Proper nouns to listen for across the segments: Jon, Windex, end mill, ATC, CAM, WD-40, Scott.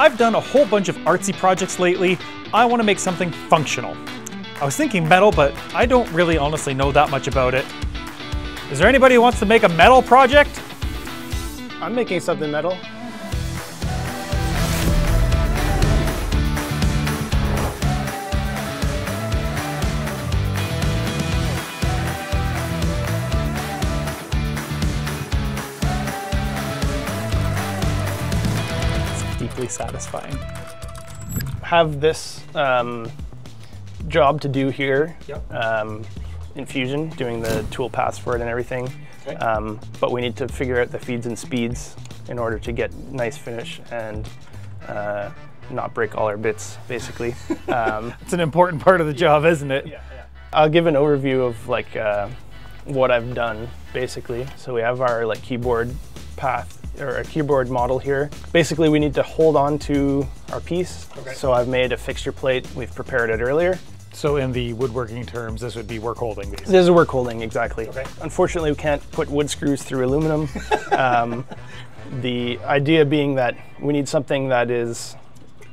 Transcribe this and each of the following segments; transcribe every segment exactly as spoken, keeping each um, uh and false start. I've done a whole bunch of artsy projects lately. I want to make something functional. I was thinking metal, but I don't really honestly know that much about it. Is there anybody who wants to make a metal project? I'm making something metal. Satisfying. Have this um, job to do here, yep. um, in Fusion, doing the tool paths for it and everything, okay. um, but we need to figure out the feeds and speeds in order to get nice finish and uh, not break all our bits, basically. Um, it's an important part of the job, yeah. Isn't it? Yeah, yeah. I'll give an overview of like uh, what I've done, basically. So we have our like keyboard path or a keyboard model here. Basically, we need to hold on to our piece. Okay. So I've made a fixture plate. We've prepared it earlier. So in the woodworking terms, this would be work holding. Basically. This is work holding, exactly. Okay. Unfortunately, we can't put wood screws through aluminum. um, the idea being that we need something that is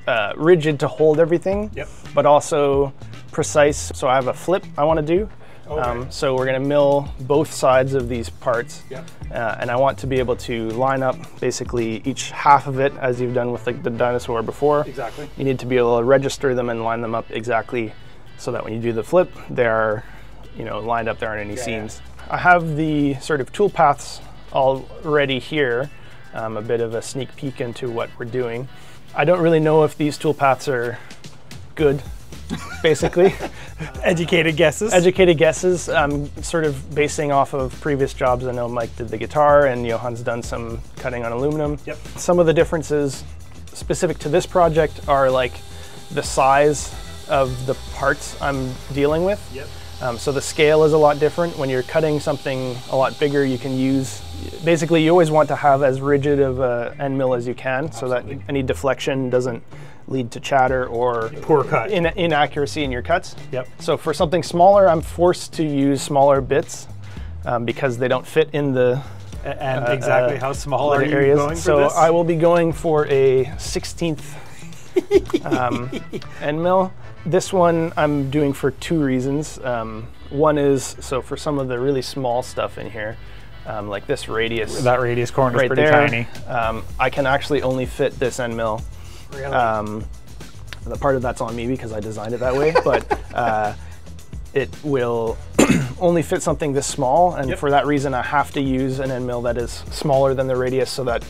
uh, rigid to hold everything, yep. but also precise. So I have a flip I want to do. Okay. Um, so we're going to mill both sides of these parts, yep. uh, and I want to be able to line up basically each half of it as you've done with like the dinosaur before. Exactly. You need to be able to register them and line them up exactly so that when you do the flip, they're, you know, lined up, there aren't any yeah, seams. Yeah. I have the sort of tool paths already here, um, a bit of a sneak peek into what we're doing. I don't really know if these tool paths are good. Basically. Educated guesses. Educated guesses. I'm sort of basing off of previous jobs. I know Mike did the guitar and Johan's done some cutting on aluminum. Yep. Some of the differences specific to this project are like the size of the parts I'm dealing with. Yep. Um, so the scale is a lot different. When you're cutting something a lot bigger, you can use, basically you always want to have as rigid of an end mill as you can. Absolutely. So that any deflection doesn't lead to chatter or poor cut in, inaccuracy in your cuts. Yep. So for something smaller, I'm forced to use smaller bits um, because they don't fit in the and uh, exactly uh, how small are you areas. Going so for this? I will be going for a sixteenth um, end mill. This one I'm doing for two reasons. Um, one is so for some of the really small stuff in here. Um, like this radius. That radius corner right is pretty there, tiny. Um, I can actually only fit this end mill. Really? Um, the part of that's on me because I designed it that way, but uh, it will only fit something this small, and yep. for that reason I have to use an end mill that is smaller than the radius so that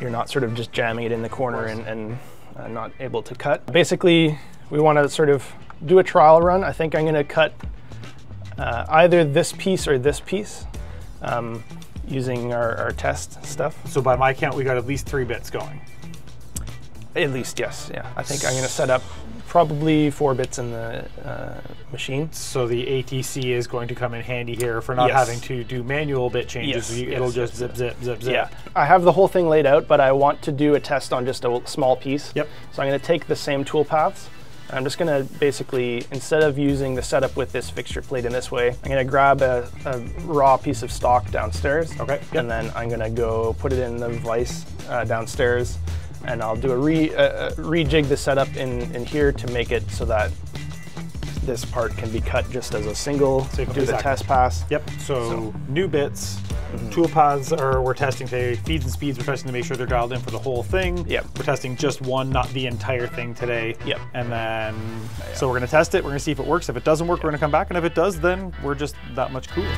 you're not sort of just jamming it in the corner and, and uh, not able to cut. Basically, we want to sort of do a trial run. I think I'm going to cut uh, either this piece or this piece um, using our, our test stuff. So by my count, we got at least three bits going. At least, yes, yeah. I think I'm gonna set up probably four bits in the uh, machine. So the A T C is going to come in handy here for not yes. having to do manual bit changes. Yes, It'll yes, just zip, zip, zip, zip. Yeah. I have the whole thing laid out, but I want to do a test on just a small piece. Yep. So I'm gonna take the same tool paths. And I'm just gonna basically, instead of using the setup with this fixture plate in this way, I'm gonna grab a, a raw piece of stock downstairs. Okay. Yep. And then I'm gonna go put it in the vise uh, downstairs. And I'll do a re, uh, rejig the setup in, in here to make it so that this part can be cut just as a single, so do the test pass. Yep, so, so. new bits, mm-hmm. tool paths are, we're testing today, feeds and speeds, we're testing to make sure they're dialed in for the whole thing. Yep. We're testing just one, not the entire thing today. Yep. And then, oh, yeah. so we're gonna test it, we're gonna see if it works. If it doesn't work, yep. we're gonna come back, and if it does, then we're just that much cooler.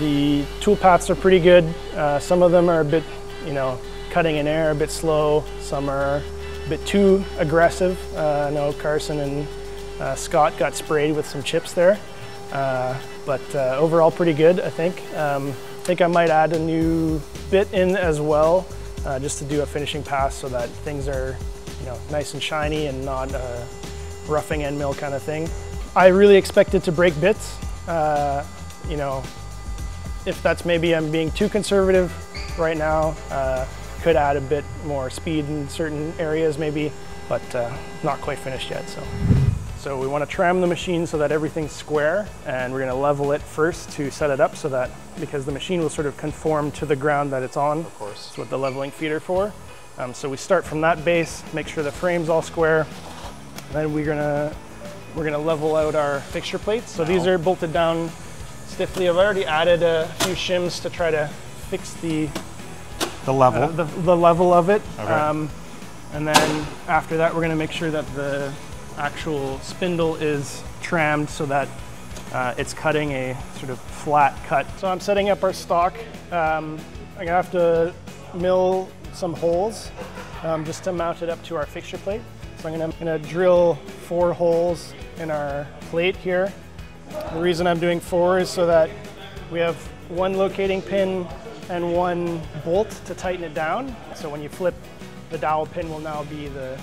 The tool paths are pretty good. Uh, some of them are a bit, you know, cutting in air, a bit slow. Some are a bit too aggressive. Uh, I know Carson and uh, Scott got sprayed with some chips there. Uh, But uh, overall pretty good, I think. Um, I think I might add a new bit in as well, uh, just to do a finishing pass so that things are, you know, nice and shiny and not a roughing end mill kind of thing. I really expected to break bits. Uh, you know, if that's maybe I'm being too conservative right now, uh, could add a bit more speed in certain areas maybe, but uh, not quite finished yet. So. So we want to tram the machine so that everything's square, and we're going to level it first to set it up so that, because the machine will sort of conform to the ground that it's on. Of course. That's what the leveling feet are for. Um, so we start from that base, make sure the frame's all square, and then we're going to we're going to level out our fixture plates. So now, these are bolted down stiffly. I've already added a few shims to try to fix the the level uh, the, the level of it. Okay. Um, and then after that, we're going to make sure that the actual spindle is trammed so that uh, it's cutting a sort of flat cut. So I'm setting up our stock. Um, I'm gonna have to mill some holes um, just to mount it up to our fixture plate. So I'm gonna, gonna drill four holes in our plate here. The reason I'm doing four is so that we have one locating pin and one bolt to tighten it down. So when you flip, the dowel pin will now be the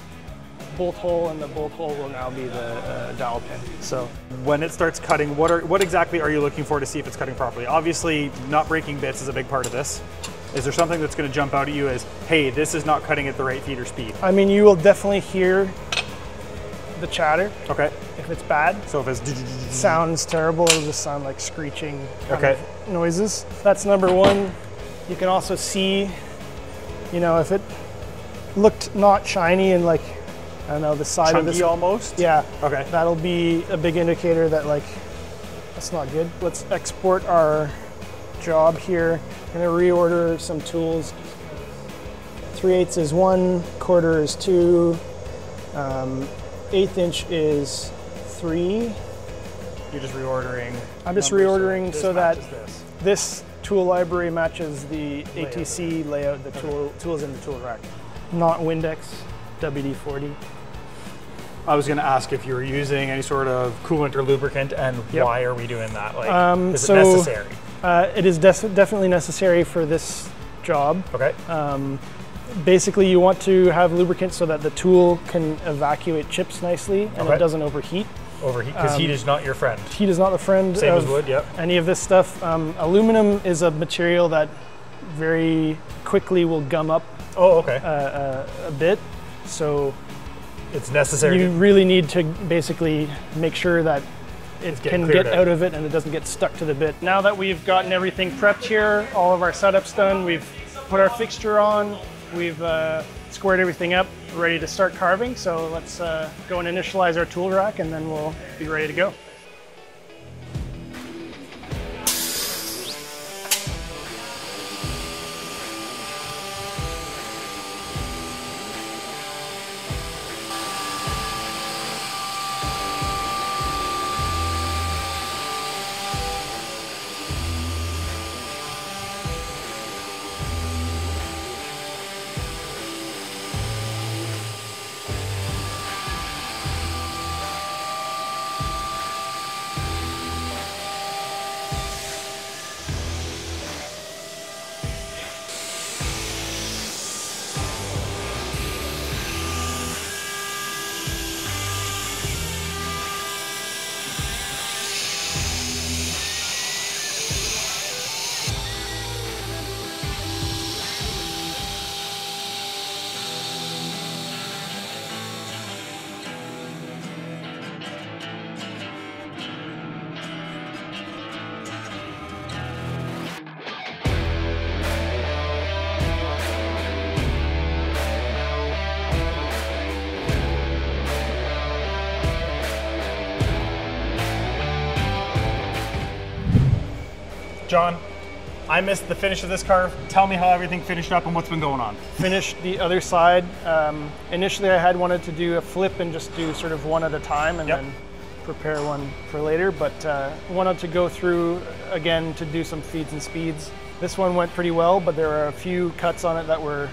bolt hole, and the bolt hole will now be the uh, dowel pin. So when it starts cutting, what are what exactly are you looking for to see if it's cutting properly? Obviously, not breaking bits is a big part of this. Is there something that's going to jump out at you as, hey, this is not cutting at the right feeder speed? I mean, you will definitely hear the chatter. Okay. If it's bad. So if it's sounds terrible, it'll just sound like screeching kind okay. of noises. That's number one. You can also see, you know, if it looked not shiny and like, I don't know, the side Chunky of this almost. Yeah. Okay. That'll be a big indicator that like that's not good. Let's export our job here. I'm gonna reorder some tools. Three eighths is one, quarter is two, um, eighth inch is three. You're just reordering. I'm just reordering so, so that this. this tool library matches the layout. A T C layout, the okay. tool tools in the tool rack. Not Windex. W D forty. I was going to ask if you were using any sort of coolant or lubricant, and yep. why are we doing that? Like, um, is so, it necessary? Uh, it is definitely necessary for this job. Okay. Um, basically, you want to have lubricant so that the tool can evacuate chips nicely and okay. it doesn't overheat. Overheat, because um, heat is not your friend. Heat is not the friend. Same of as wood, yep. any of this stuff. Um, aluminum is a material that very quickly will gum up. Oh, okay. Uh, uh, a bit. So it's necessary. You really need to basically make sure that it can get out of it and it doesn't get stuck to the bit. Now that we've gotten everything prepped here, all of our setups done, we've put our fixture on, we've uh, squared everything up, ready to start carving. So let's uh, go and initialize our tool rack, and then we'll be ready to go. Jon, I missed the finish of this carve. Tell me how everything finished up and what's been going on. Finished the other side. Um, initially, I had wanted to do a flip and just do sort of one at a time and yep. then prepare one for later, but uh, wanted to go through again to do some feeds and speeds. This one went pretty well, but there were a few cuts on it that were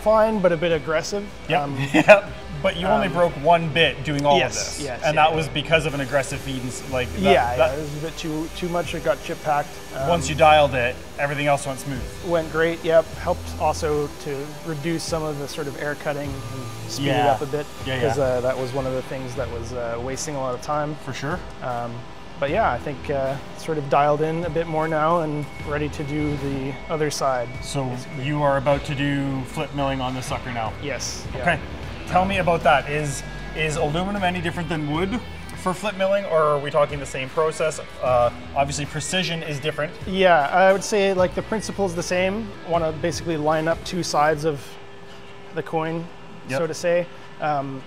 fine, but a bit aggressive. Yep. Um, yep. But you um, only broke one bit doing all yes, of this, yes, and yeah, that yeah. was because of an aggressive feed, and like that, yeah, that, yeah, it was a bit too too much. It got chip packed. Um, once you dialed it, everything else went smooth. Went great. Yep. Helped also to reduce some of the sort of air cutting and speed yeah. it up a bit, because yeah, yeah. uh, that was one of the things that was uh, wasting a lot of time. For sure. Um, But yeah, I think uh, sort of dialed in a bit more now and ready to do the other side. So basically, you are about to do flip milling on the sucker now? Yes. Okay. Yeah. Tell me about that. Is is aluminum any different than wood for flip milling, or are we talking the same process? Uh, obviously precision is different. Yeah, I would say like the principle is the same. Want to basically line up two sides of the coin, yep. so to say. Um,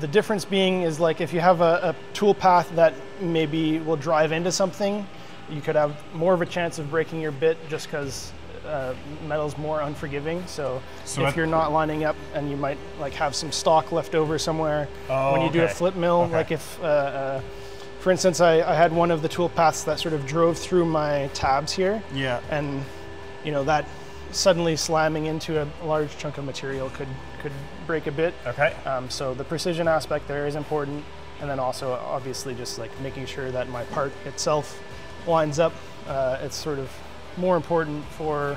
The difference being is like if you have a, a tool path that maybe will drive into something, you could have more of a chance of breaking your bit just because uh, metal's more unforgiving. So, so if you're not lining up and you might like have some stock left over somewhere oh, when you okay. do a flip mill, okay. like if, uh, uh, for instance, I, I had one of the tool paths that sort of drove through my tabs here. Yeah. And you know that suddenly slamming into a large chunk of material could could break a bit. Okay. Um, so the precision aspect there is important, and then also obviously just like making sure that my part itself lines up. Uh, it's sort of more important for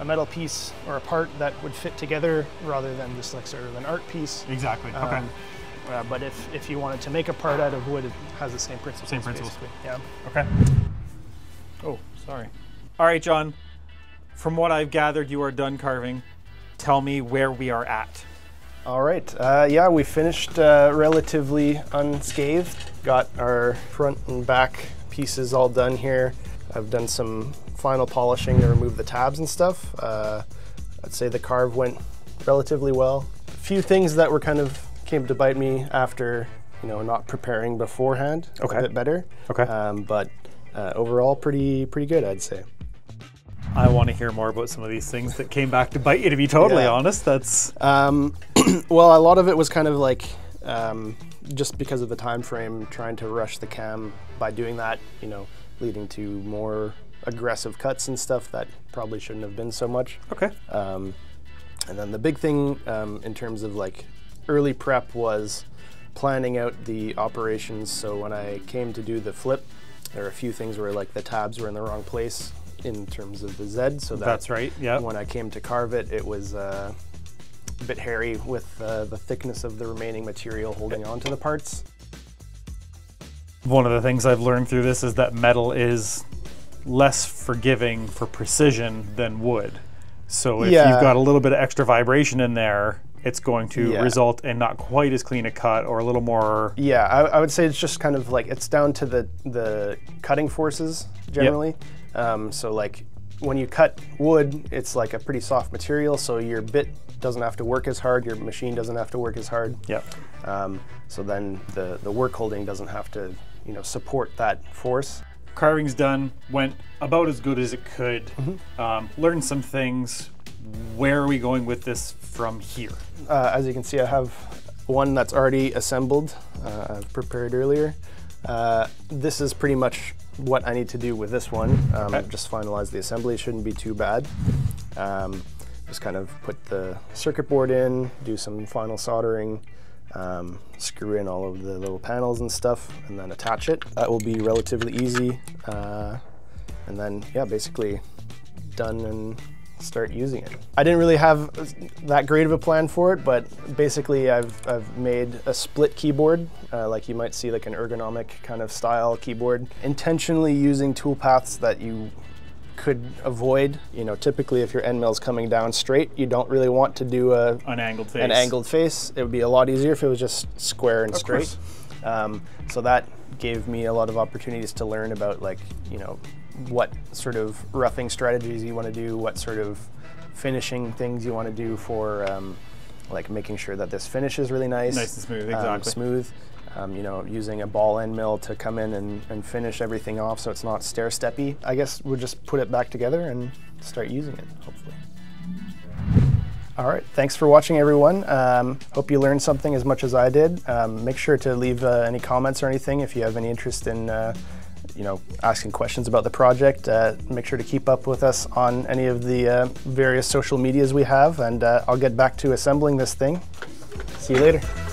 a metal piece or a part that would fit together rather than just like sort of an art piece. Exactly. Um, okay. Uh, but if if you wanted to make a part out of wood, it has the same principles. Same principles. Basically. Yeah. Okay. Oh, sorry. All right, Jon. From what I've gathered, you are done carving. Tell me where we are at. All right, uh, yeah, we finished uh, relatively unscathed. Got our front and back pieces all done here. I've done some final polishing to remove the tabs and stuff. Uh, I'd say the carve went relatively well. A few things that were kind of came to bite me after, you know, not preparing beforehand okay. a bit better. Okay. Um, but uh, overall, pretty pretty good, I'd say. I want to hear more about some of these things that came back to bite you, to be totally yeah. honest. That's um, well, a lot of it was kind of like um, just because of the time frame, trying to rush the cam by doing that, you know, leading to more aggressive cuts and stuff that probably shouldn't have been so much. Okay. Um, and then the big thing um, in terms of like early prep was planning out the operations. So when I came to do the flip, there were a few things where like the tabs were in the wrong place in terms of the Z, so that that's right. Yeah. When I came to carve it, it was uh, a bit hairy with uh, the thickness of the remaining material holding on to the parts. One of the things I've learned through this is that metal is less forgiving for precision than wood. So if yeah. you've got a little bit of extra vibration in there, it's going to yeah. result in not quite as clean a cut or a little more. Yeah, I, I would say it's just kind of like, it's down to the, the cutting forces generally. Yep. Um, so like when you cut wood, it's like a pretty soft material, so your bit doesn't have to work as hard, your machine doesn't have to work as hard. Yep. Um, so then the, the work holding doesn't have to, you know, support that force. Carving's done, went about as good as it could, mm-hmm. um, learned some things. Where are we going with this from here? Uh, as you can see, I have one that's already assembled, uh, I've prepared earlier. Uh, this is pretty much what I need to do with this one. Um, okay. Just finalize the assembly, shouldn't be too bad. Um, just kind of put the circuit board in, do some final soldering, um, screw in all of the little panels and stuff, and then attach it. That will be relatively easy. Uh, and then, yeah, basically done and start using it. I didn't really have that great of a plan for it, but basically I've, I've made a split keyboard, uh, like you might see like an ergonomic kind of style keyboard, intentionally using tool paths that you could avoid. You know, typically if your end mill's coming down straight, you don't really want to do a, an, angled face. an angled face. It would be a lot easier if it was just square and of straight. Um, so that gave me a lot of opportunities to learn about like, you know, what sort of roughing strategies you want to do, what sort of finishing things you want to do for um, like making sure that this finish is really nice. Nice and smooth, exactly. Um, smooth, um, you know, using a ball end mill to come in and, and finish everything off so it's not stair-steppy. I guess we'll just put it back together and start using it, hopefully. All right, thanks for watching, everyone. Um, hope you learned something as much as I did. Um, make sure to leave uh, any comments or anything if you have any interest in uh, you know, asking questions about the project. Uh, make sure to keep up with us on any of the uh, various social medias we have, and uh, I'll get back to assembling this thing. See you later.